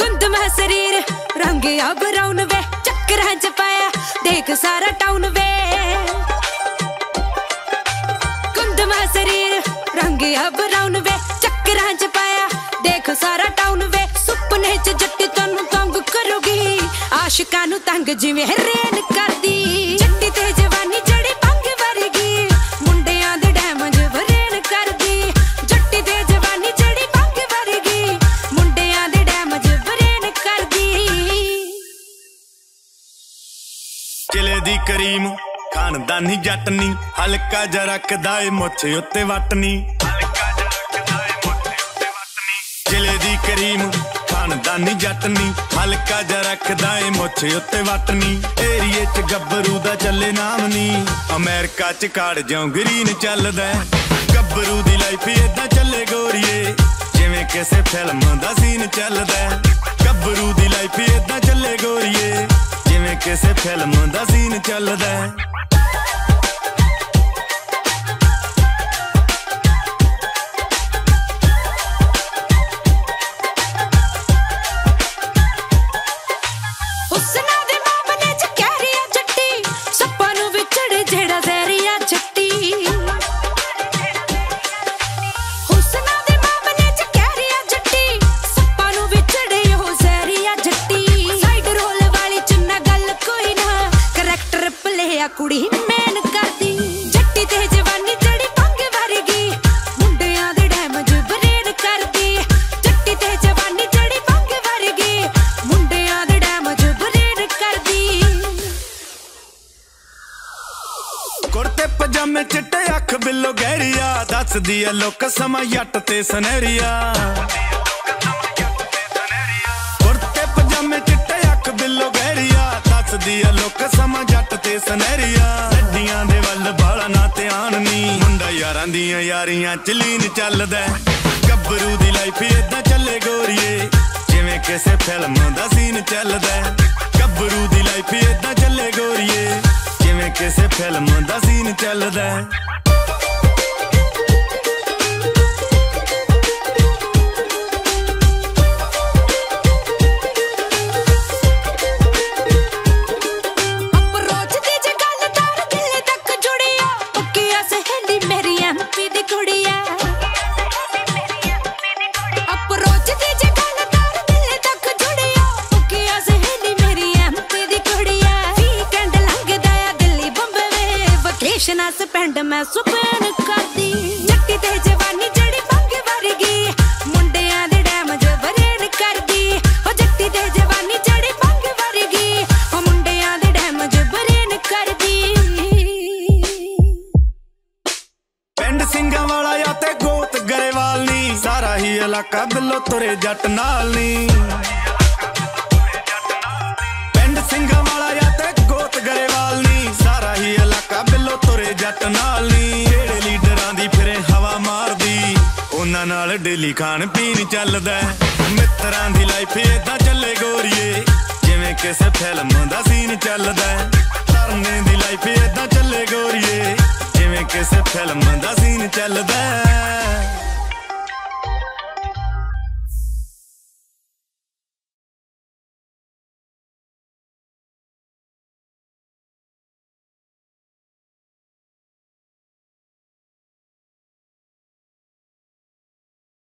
कुंदम है शरीर रंग या ब्राउन वे चक्कर है चपाया देख सारा टाउन वे। कुंदम है शरीर रंग या ब्राउन वे चक्कर है चपाया देख सारा टाउन वे। सुपने च जट्टी तनु तंग करोगी आशिका नु तंग जिवें रेन कर दी। जट्टी ते जवानी जड़ी पंग वरगी मुंडियां दे डैमज वरेन कर दी। जट्टी ते जवानी जड़ी पंग वरगी मुंडियां दे डैमज वरेन कर दी। जिले दी करीम खानदानी जटनी हल्का जरा कदाए मुछ उत्ते वटनी। जिले दी करीम खानदानी जटनी हल्का जा रखदा ए मुछ उत्ते वटनी। एरिए च गब्बरू दा चले नाम नी अमेरिका च काड़ जां ग्रीन चलदा। गब्बरू दी लाइफ इदां चले गोरीए जिवें किसे फिल्म दा सीन चलदा। गब्बरू दी लाइफ इदां चले गोरीए जिवें किसे फिल्म दा सीन चलदा। कुड़ी मैन कर दी जट्टी ते जवानी जड़ी पंग वरगी मुंडियां दे डैमज वरेन कर दी। जट्टी ते जवानी जड़ी पंग वरगी मुंडियां दे डैमज वरेन कर दी। कुर्ते पजामे चिट्टे अख बिल्लो गहरिया दस दिया लोक समा जट ते सनहरिया। कुर्ते पजामे चिट्टे अख बिल्लो गहरिया दस दिया लोक समा जट ते सनहरिया। लड्डियां दे वल बाला ना ध्यान नी मुंडा यारां दियां यारियां च लीन चलदा। गब्बरू दी लाइफ इदां चले गोरीए जिवें किसे फिल्म दा सीन चलदा। गब्बरू दी लाइफ इदां चले गोरीए जिवें किसे फिल्म दा सीन चलदा। पेंड मैं सुपन कर दी जट्टी ते जवानी जड़ी पंग वरगी मुंडियां दे डैमज वरेन कर दी। ओ जट्टी ते जवानी जड़ी पंग वरगी ओ मुंडियां दे डैमज वरेन कर दी। पेंड सिंगा वाला या ते गोत गरेवाल नी सारा ही इलाका बिलो तुरे जट नाल नी। पेंड सिंगा वाला या ते गोत गरेवाल नी सारा ही इलाका बिलो जट नाल नी। जेड़े लीडरां दी फिरे हवा मार दी उन्हां नाल डेली खान पीन चलदा। मित्रां दी लाइफ इदां चले गोरीए जिवें किसे फिल्म दा सीन चलदा। तरने दी लाइफ इदां चले गोरीए जिवें किसे फिल्म दा सीन चलदा।